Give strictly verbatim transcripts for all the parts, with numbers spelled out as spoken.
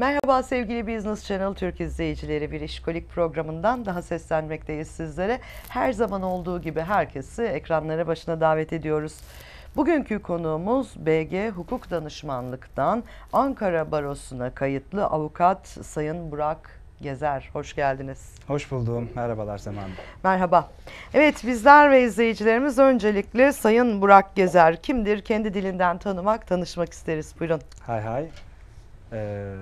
Merhaba sevgili Business Channel Türk izleyicileri, bir İşkolik programından daha seslenmekteyiz sizlere. Her zaman olduğu gibi herkesi ekranlara başına davet ediyoruz. Bugünkü konuğumuz B G Hukuk Danışmanlık'tan Ankara Barosu'na kayıtlı avukat Sayın Burak Gezer, hoş geldiniz. Hoş buldum. Merhabalar Seman. Merhaba. Evet, bizler ve izleyicilerimiz öncelikle Sayın Burak Gezer kimdir? Kendi dilinden tanımak, tanışmak isteriz. Buyurun. Hay hay. Ee,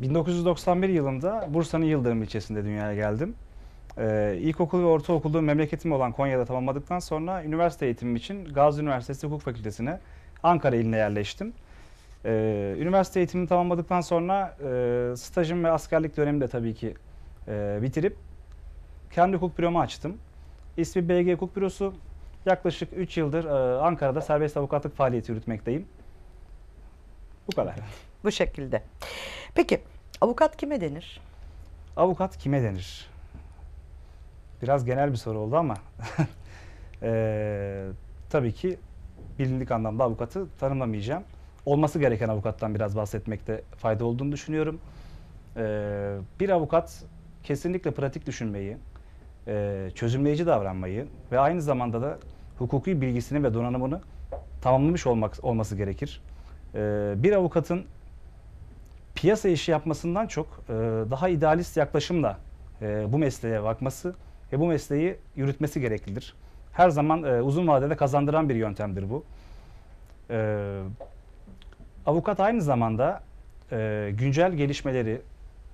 bin dokuz yüz doksan bir yılında Bursa'nın Yıldırım ilçesinde dünyaya geldim. Ee, İlkokul ve ortaokulu memleketim olan Konya'da tamamladıktan sonra üniversite eğitimim için Gazi Üniversitesi Hukuk Fakültesi'ne Ankara iline yerleştim. Ee, üniversite eğitimini tamamladıktan sonra e, stajım ve askerlik dönemi de tabii ki e, bitirip kendi hukuk büromu açtım. İsmi B G Hukuk Bürosu. Yaklaşık üç yıldır e, Ankara'da serbest avukatlık faaliyeti yürütmekteyim. Bu kadar. Bu şekilde. Peki avukat kime denir? Avukat kime denir? Biraz genel bir soru oldu ama e, tabii ki bilindik anlamda avukatı tanımlamayacağım. Olması gereken avukattan biraz bahsetmekte fayda olduğunu düşünüyorum. Ee, bir avukat kesinlikle pratik düşünmeyi, e, çözümleyici davranmayı ve aynı zamanda da hukuki bilgisini ve donanımını tamamlamış olmak, olması gerekir. Ee, bir avukatın piyasa işi yapmasından çok e, daha idealist yaklaşımla e, bu mesleğe bakması ve bu mesleği yürütmesi gereklidir. Her zaman e, uzun vadede kazandıran bir yöntemdir bu. E, Avukat aynı zamanda e, güncel gelişmeleri,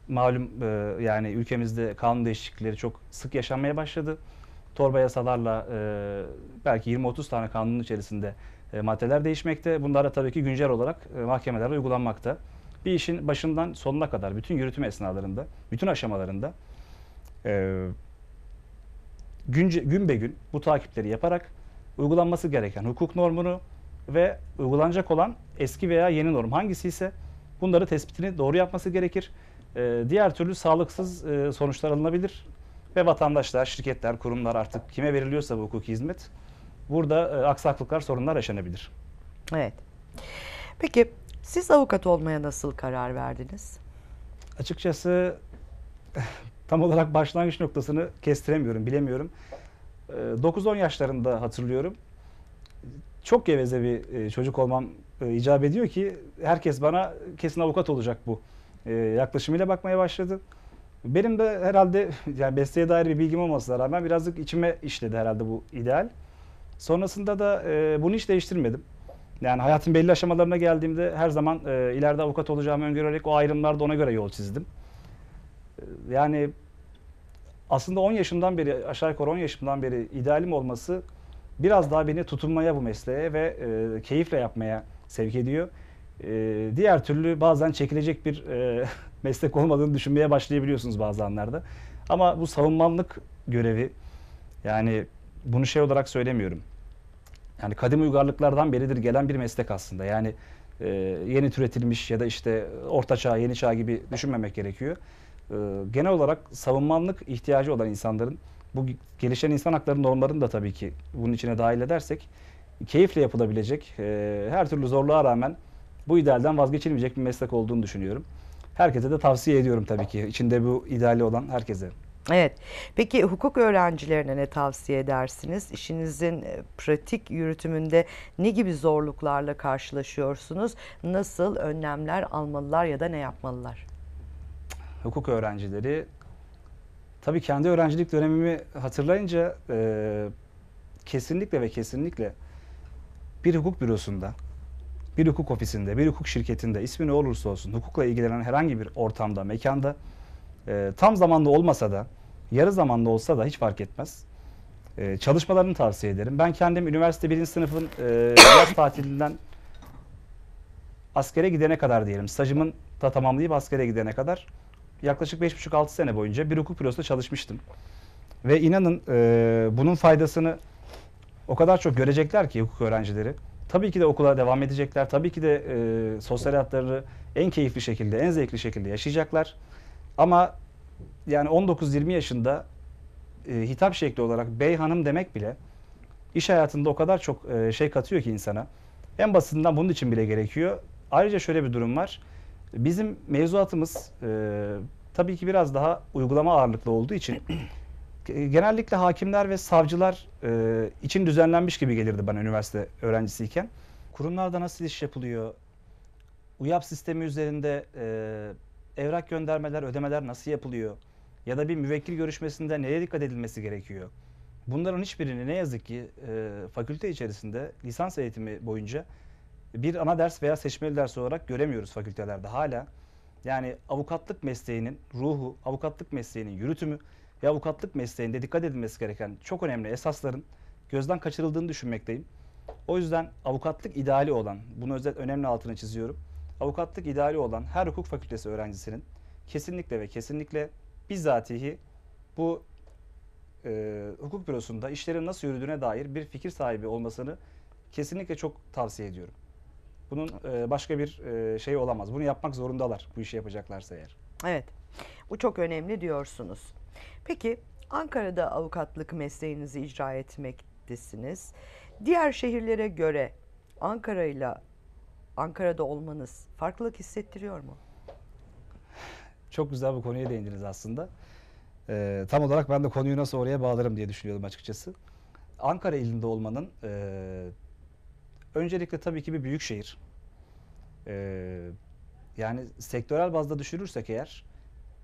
malum e, yani ülkemizde kanun değişiklikleri çok sık yaşanmaya başladı. Torba yasalarla e, belki yirmi otuz tane kanunun içerisinde e, maddeler değişmekte. Bunlar da tabii ki güncel olarak e, mahkemelerde uygulanmakta. Bir işin başından sonuna kadar, bütün yürütme esnalarında, bütün aşamalarında e, günce, gün be gün bu takipleri yaparak uygulanması gereken hukuk normunu ve uygulanacak olan eski veya yeni norm hangisi ise bunları tespitini doğru yapması gerekir. Ee, diğer türlü sağlıksız e, sonuçlar alınabilir ve vatandaşlar, şirketler, kurumlar artık kime veriliyorsa bu hukuki hizmet, burada e, aksaklıklar, sorunlar yaşanabilir. Evet. Peki siz avukat olmaya nasıl karar verdiniz? Açıkçası tam olarak başlangıç noktasını kestiremiyorum, bilemiyorum. E, dokuz on yaşlarında hatırlıyorum. Çok geveze bir çocuk olmam icap ediyor ki herkes bana kesin avukat olacak bu yaklaşımıyla bakmaya başladı. Benim de herhalde yani mesleğe dair bir bilgim olmasına rağmen birazcık içime işledi herhalde bu ideal. Sonrasında da bunu hiç değiştirmedim. Yani hayatın belli aşamalarına geldiğimde her zaman ileride avukat olacağımı öngörerek o ayrımlarda ona göre yol çizdim. Yani aslında on yaşımdan beri, aşağı yukarı on yaşımdan beri idealim olması biraz daha beni tutunmaya bu mesleğe ve e, keyifle yapmaya sevk ediyor. E, diğer türlü bazen çekilecek bir e, meslek olmadığını düşünmeye başlayabiliyorsunuz bazı anlarda. Ama bu savunmanlık görevi, yani bunu şey olarak söylemiyorum. Yani kadim uygarlıklardan beridir gelen bir meslek aslında. Yani e, yeni türetilmiş ya da işte orta çağ, yeni çağ gibi düşünmemek gerekiyor. E, genel olarak savunmanlık ihtiyacı olan insanların, bu gelişen insan hakları normlarını da tabii ki bunun içine dahil edersek keyifle yapılabilecek, e, her türlü zorluğa rağmen bu idealden vazgeçilmeyecek bir meslek olduğunu düşünüyorum. Herkese de tavsiye ediyorum tabii ki, içinde bu ideali olan herkese. Evet. Peki hukuk öğrencilerine ne tavsiye edersiniz? İşinizin pratik yürütümünde ne gibi zorluklarla karşılaşıyorsunuz? Nasıl önlemler almalılar ya da ne yapmalılar? Hukuk öğrencileri... Tabii kendi öğrencilik dönemimi hatırlayınca e, kesinlikle ve kesinlikle bir hukuk bürosunda, bir hukuk ofisinde, bir hukuk şirketinde, ismi ne olursa olsun hukukla ilgilenen herhangi bir ortamda, mekanda, e, tam zamanlı olmasa da, yarı zamanlı olsa da hiç fark etmez. E, çalışmalarını tavsiye ederim. Ben kendim üniversite birinci sınıfın e, yaz tatilinden askere gidene kadar diyelim, stajımın da tamamlayıp askere gidene kadar yaklaşık beş buçuk altı sene boyunca bir hukuk bürosunda çalışmıştım. Ve inanın e, bunun faydasını o kadar çok görecekler ki hukuk öğrencileri. Tabii ki de okula devam edecekler. Tabii ki de e, sosyal hayatları en keyifli şekilde, en zevkli şekilde yaşayacaklar. Ama yani on dokuz yirmi yaşında e, hitap şekli olarak bey hanım demek bile iş hayatında o kadar çok e, şey katıyor ki insana. En basitinden bunun için bile gerekiyor. Ayrıca şöyle bir durum var. Bizim mevzuatımız e, tabii ki biraz daha uygulama ağırlıklı olduğu için genellikle hakimler ve savcılar e, için düzenlenmiş gibi gelirdi bana üniversite öğrencisiyken. Kurumlarda nasıl iş yapılıyor? U Y A P sistemi üzerinde e, evrak göndermeler, ödemeler nasıl yapılıyor? Ya da bir müvekkil görüşmesinde neye dikkat edilmesi gerekiyor? Bunların hiçbirini ne yazık ki e, fakülte içerisinde lisans eğitimi boyunca bir ana ders veya seçmeli ders olarak göremiyoruz fakültelerde hala. Yani avukatlık mesleğinin ruhu, avukatlık mesleğinin yürütümü ve avukatlık mesleğinde dikkat edilmesi gereken çok önemli esasların gözden kaçırıldığını düşünmekteyim. O yüzden avukatlık ideali olan, bunu özellikle önemli altını çiziyorum. Avukatlık ideali olan her hukuk fakültesi öğrencisinin kesinlikle ve kesinlikle bizzatihi bu e, hukuk bürosunda işlerin nasıl yürüdüğüne dair bir fikir sahibi olmasını kesinlikle çok tavsiye ediyorum. Bunun e, başka bir e, şey olamaz. Bunu yapmak zorundalar bu işi yapacaklarsa eğer. Evet, bu çok önemli diyorsunuz. Peki Ankara'da avukatlık mesleğinizi icra etmektesiniz. Diğer şehirlere göre Ankara'yla Ankara'da olmanız farklılık hissettiriyor mu? Çok güzel bu konuya değindiniz aslında. Ee, tam olarak ben de konuyu nasıl oraya bağlarım diye düşünüyordum açıkçası. Ankara ilinde olmanın e, öncelikle tabii ki bir büyük şehir. E, yani sektörel bazda düşürürsek eğer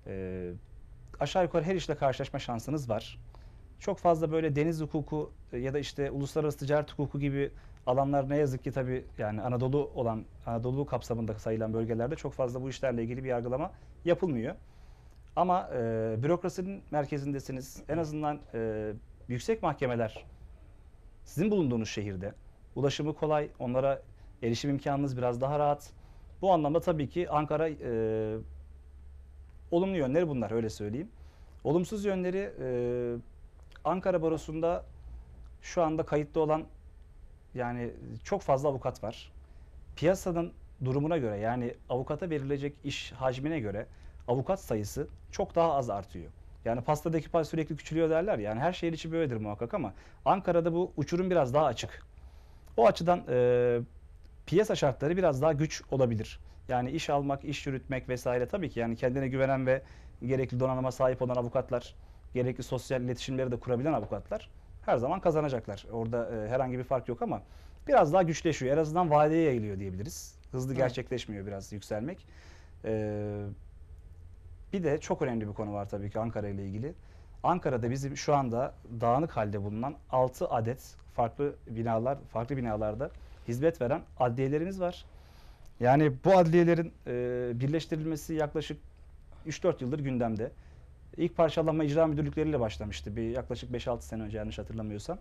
e, aşağı yukarı her işle karşılaşma şansınız var. Çok fazla böyle deniz hukuku ya da işte uluslararası ticaret hukuku gibi alanlar ne yazık ki tabii yani Anadolu olan, Anadolu kapsamında sayılan bölgelerde çok fazla bu işlerle ilgili bir yargılama yapılmıyor. Ama e, bürokrasinin merkezindesiniz. En azından e, yüksek mahkemeler sizin bulunduğunuz şehirde. Ulaşımı kolay, onlara erişim imkanınız biraz daha rahat. Bu anlamda tabii ki Ankara e, olumlu yönleri bunlar, öyle söyleyeyim. Olumsuz yönleri e, Ankara Barosu'nda şu anda kayıtlı olan yani çok fazla avukat var. Piyasanın durumuna göre yani avukata verilecek iş hacmine göre avukat sayısı çok daha az artıyor. Yani pastadaki pay sürekli küçülüyor derler. Yani her şehir için böyledir muhakkak ama Ankara'da bu uçurum biraz daha açık. O açıdan e, piyasa şartları biraz daha güç olabilir. Yani iş almak, iş yürütmek vesaire tabii ki yani kendine güvenen ve gerekli donanıma sahip olan avukatlar, gerekli sosyal iletişimleri de kurabilen avukatlar her zaman kazanacaklar. Orada e, herhangi bir fark yok ama biraz daha güçleşiyor. En azından vadeye yayılıyor diyebiliriz. Hızlı evet. gerçekleşmiyor biraz yükselmek. E, bir de çok önemli bir konu var tabii ki Ankara ile ilgili. Ankara'da bizim şu anda dağınık halde bulunan altı adet farklı binalar, farklı binalarda hizmet veren adliyelerimiz var. Yani bu adliyelerin e, birleştirilmesi yaklaşık üç dört yıldır gündemde. İlk parçalanma icra müdürlükleriyle başlamıştı. Bir yaklaşık beş altı sene önce yanlış hatırlamıyorsam.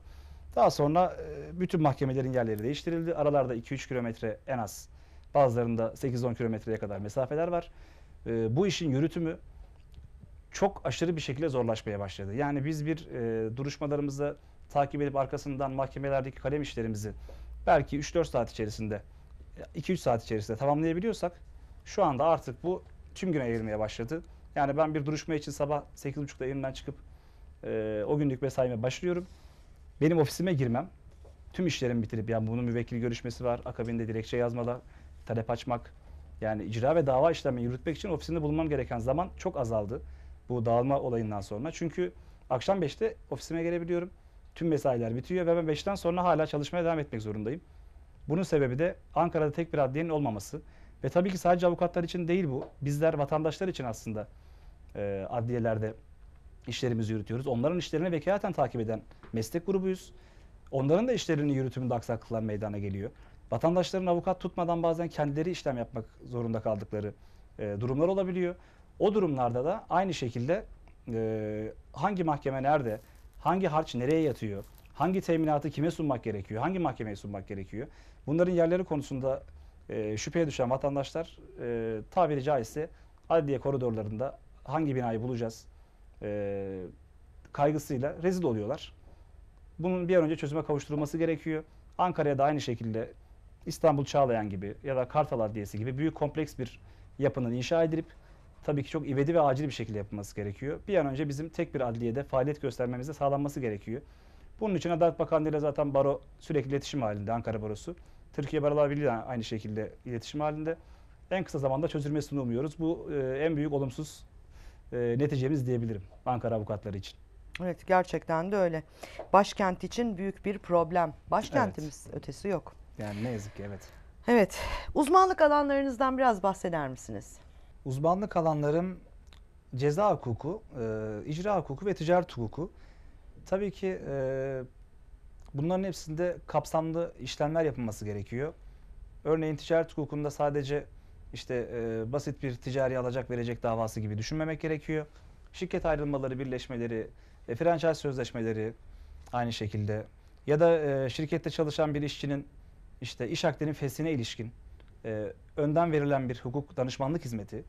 Daha sonra bütün mahkemelerin yerleri değiştirildi. Aralarda iki üç kilometre en az. Bazılarında sekiz on kilometreye kadar mesafeler var. Bu işin yürütümü çok aşırı bir şekilde zorlaşmaya başladı. Yani biz bir duruşmalarımızı takip edip arkasından mahkemelerdeki kalem işlerimizi belki üç dört saat içerisinde, iki üç saat içerisinde tamamlayabiliyorsak şu anda artık bu tüm güne yayılmaya başladı. Yani ben bir duruşma için sabah sekiz buçukta evimden çıkıp e, o günlük mesaime başlıyorum. Benim ofisime girmem, tüm işlerimi bitirip, yani bunun müvekkil görüşmesi var, akabinde dilekçe yazmalar, talep açmak, yani icra ve dava işlemini yürütmek için ofisinde bulunmam gereken zaman çok azaldı bu dağılma olayından sonra. Çünkü akşam beşte ofisime gelebiliyorum, tüm mesailer bitiyor ve ben beşten sonra hala çalışmaya devam etmek zorundayım. Bunun sebebi de Ankara'da tek bir adliyenin olmaması ve tabii ki sadece avukatlar için değil bu, bizler vatandaşlar için aslında. Adliyelerde işlerimizi yürütüyoruz. Onların işlerini vekaten takip eden meslek grubuyuz. Onların da işlerini yürütümünde aksaklıklar meydana geliyor. Vatandaşların avukat tutmadan bazen kendileri işlem yapmak zorunda kaldıkları e, durumlar olabiliyor. O durumlarda da aynı şekilde e, hangi mahkeme nerede, hangi harç nereye yatıyor, hangi teminatı kime sunmak gerekiyor, hangi mahkemeye sunmak gerekiyor. Bunların yerleri konusunda e, şüpheye düşen vatandaşlar e, tabiri caizse adliye koridorlarında hangi binayı bulacağız e, kaygısıyla rezil oluyorlar. Bunun bir an önce çözüme kavuşturulması gerekiyor. Ankara'ya da aynı şekilde İstanbul Çağlayan gibi ya da Kartal Adliyesi gibi büyük kompleks bir yapının inşa edilip tabii ki çok ivedi ve acil bir şekilde yapılması gerekiyor. Bir an önce bizim tek bir adliyede faaliyet göstermemize sağlanması gerekiyor. Bunun için Adalet Bakanlığı ile zaten baro sürekli iletişim halinde, Ankara Barosu. Türkiye Barolar Birliği aynı şekilde iletişim halinde. en kısa zamanda çözülmesini umuyoruz. Bu e, en büyük olumsuz e, neticemiz diyebilirim Ankara avukatları için. Evet, gerçekten de öyle. Başkent için büyük bir problem. Başkentimiz, evet, ötesi yok. Yani ne yazık ki, evet. Evet. Uzmanlık alanlarınızdan biraz bahseder misiniz? Uzmanlık alanlarım ceza hukuku, e, icra hukuku ve ticaret hukuku. Tabii ki e, bunların hepsinde kapsamlı işlemler yapılması gerekiyor. Örneğin ticaret hukukunda sadece işte e, basit bir ticari alacak verecek davası gibi düşünmemek gerekiyor. Şirket ayrılmaları, birleşmeleri, e, franchise sözleşmeleri aynı şekilde ya da e, şirkette çalışan bir işçinin işte iş akdinin feshine ilişkin e, önden verilen bir hukuk danışmanlık hizmeti.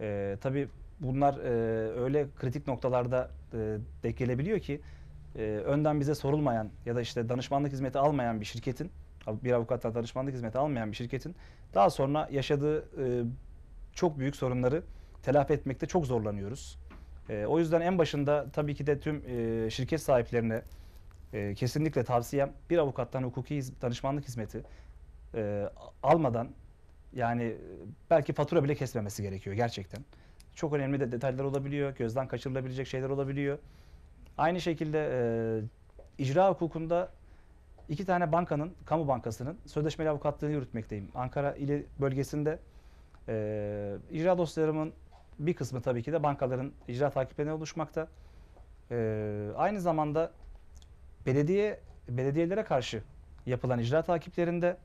E, tabii bunlar e, öyle kritik noktalarda e, denk gelebiliyor ki e, önden bize sorulmayan ya da işte danışmanlık hizmeti almayan bir şirketin, bir avukatla danışmanlık hizmeti almayan bir şirketin daha sonra yaşadığı e, çok büyük sorunları telafi etmekte çok zorlanıyoruz. E, o yüzden en başında tabii ki de tüm e, şirket sahiplerine e, kesinlikle tavsiyem bir avukattan hukuki danışmanlık hizmeti e, almadan, yani belki fatura bile kesmemesi gerekiyor gerçekten. Çok önemli de detaylar olabiliyor, gözden kaçırılabilecek şeyler olabiliyor. Aynı şekilde e, icra hukukunda İki tane bankanın, kamu bankasının sözleşmeli avukatlığını yürütmekteyim. Ankara ili bölgesinde e, icra dosyalarımın bir kısmı tabii ki de bankaların icra takiplerine oluşmakta. E, aynı zamanda belediye belediyelere karşı yapılan icra takiplerinde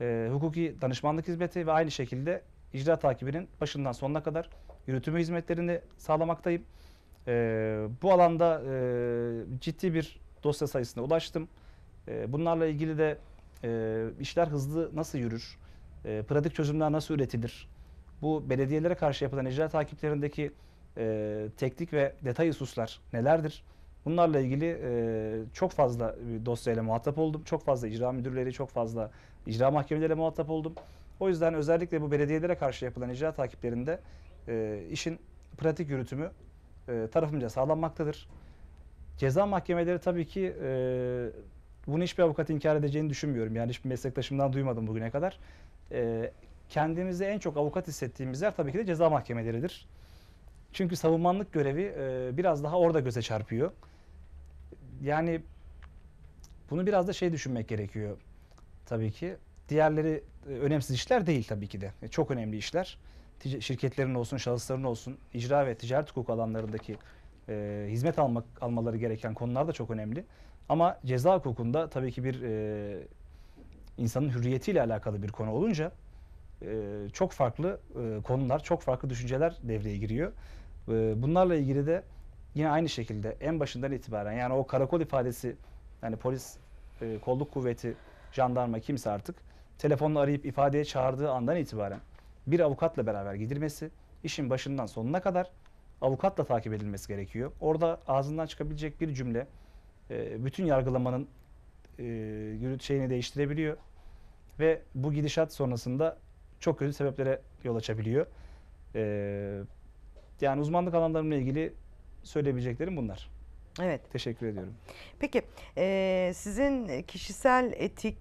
e, hukuki danışmanlık hizmeti ve aynı şekilde icra takibinin başından sonuna kadar yürütümü hizmetlerini sağlamaktayım. E, bu alanda e, ciddi bir dosya sayısına ulaştım. Bunlarla ilgili de e, işler hızlı nasıl yürür, e, pratik çözümler nasıl üretilir, bu belediyelere karşı yapılan icra takiplerindeki e, teknik ve detay hususlar nelerdir? Bunlarla ilgili e, çok fazla dosyayla muhatap oldum, çok fazla icra müdürleri, çok fazla icra mahkemeleriyle muhatap oldum. O yüzden özellikle bu belediyelere karşı yapılan icra takiplerinde e, işin pratik yürütümü e, tarafımca sağlanmaktadır. Ceza mahkemeleri tabii ki... E, Bunu hiçbir avukat inkar edeceğini düşünmüyorum. Yani hiçbir meslektaşımdan duymadım bugüne kadar. E, kendimizi en çok avukat hissettiğimiz yer tabii ki de ceza mahkemeleridir. Çünkü savunmanlık görevi e, biraz daha orada göze çarpıyor. Yani bunu biraz da şey düşünmek gerekiyor tabii ki. Diğerleri e, önemsiz işler değil tabii ki de. E, çok önemli işler. Tic- şirketlerin olsun, şahısların olsun, icra ve ticaret hukuku alanlarındaki e, hizmet almak, almaları gereken konular da çok önemli. Ama ceza hukukunda tabii ki bir e, insanın hürriyetiyle alakalı bir konu olunca e, çok farklı e, konular, çok farklı düşünceler devreye giriyor. E, bunlarla ilgili de yine aynı şekilde en başından itibaren, yani o karakol ifadesi, yani polis, e, kolluk kuvveti, jandarma, kimse artık telefonla arayıp ifadeye çağırdığı andan itibaren bir avukatla beraber gidilmesi, işin başından sonuna kadar avukatla takip edilmesi gerekiyor. Orada ağzından çıkabilecek bir cümle bütün yargılamanın e, şeyini değiştirebiliyor ve bu gidişat sonrasında çok kötü sebeplere yol açabiliyor. E, yani uzmanlık alanlarımla ilgili söyleyebileceklerim bunlar. Evet. Teşekkür ediyorum. Peki e, sizin kişisel etik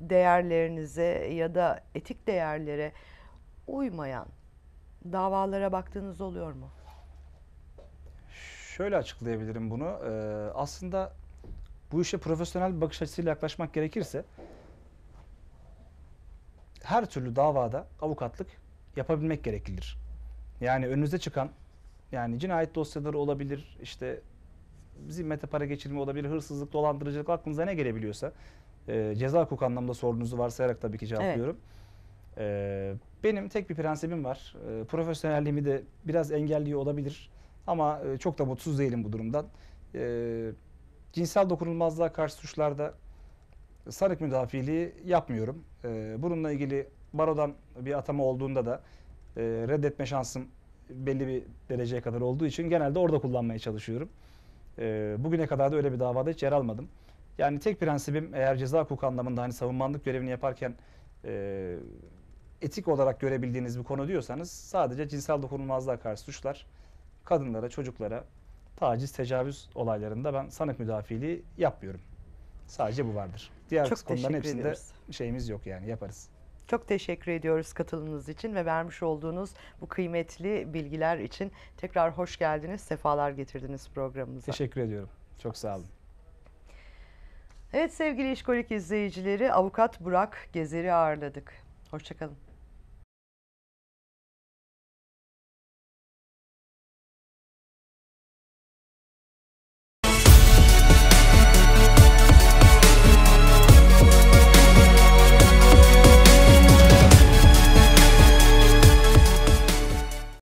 değerlerinize ya da etik değerlere uymayan davalara baktığınız oluyor mu? Şöyle açıklayabilirim bunu. Ee, aslında bu işe profesyonel bir bakış açısıyla yaklaşmak gerekirse her türlü davada avukatlık yapabilmek gereklidir. Yani önünüze çıkan, yani cinayet dosyaları olabilir, işte zimmete para geçirme olabilir, hırsızlık, dolandırıcılık, aklınıza ne gelebiliyorsa e, ceza hukuku anlamda sorunuzu varsayarak tabii ki cevaplıyorum. Evet. E, benim tek bir prensibim var. E, profesyonelliğimi de biraz engelliyor olabilir. Ama çok da mutsuz değilim bu durumdan. E, cinsel dokunulmazlığa karşı suçlarda sanık müdafiliği yapmıyorum. E, bununla ilgili barodan bir atama olduğunda da e, reddetme şansım belli bir dereceye kadar olduğu için genelde orada kullanmaya çalışıyorum. E, bugüne kadar da öyle bir davada hiç yer almadım. Yani tek prensibim, eğer ceza hukuku anlamında hani savunmanlık görevini yaparken e, etik olarak görebildiğiniz bir konu diyorsanız sadece cinsel dokunulmazlığa karşı suçlar, kadınlara, çocuklara, taciz, tecavüz olaylarında ben sanık müdafiliği yapmıyorum. Sadece bu vardır. Diğer konuların hepsinde ediyoruz. Şeyimiz yok, yani yaparız. Çok teşekkür ediyoruz katılımınız için ve vermiş olduğunuz bu kıymetli bilgiler için. Tekrar hoş geldiniz, sefalar getirdiniz programımıza. Teşekkür ediyorum. Çok sağ olun. Evet sevgili İşkolik izleyicileri, avukat Burak Gezer'i ağırladık. Hoşçakalın.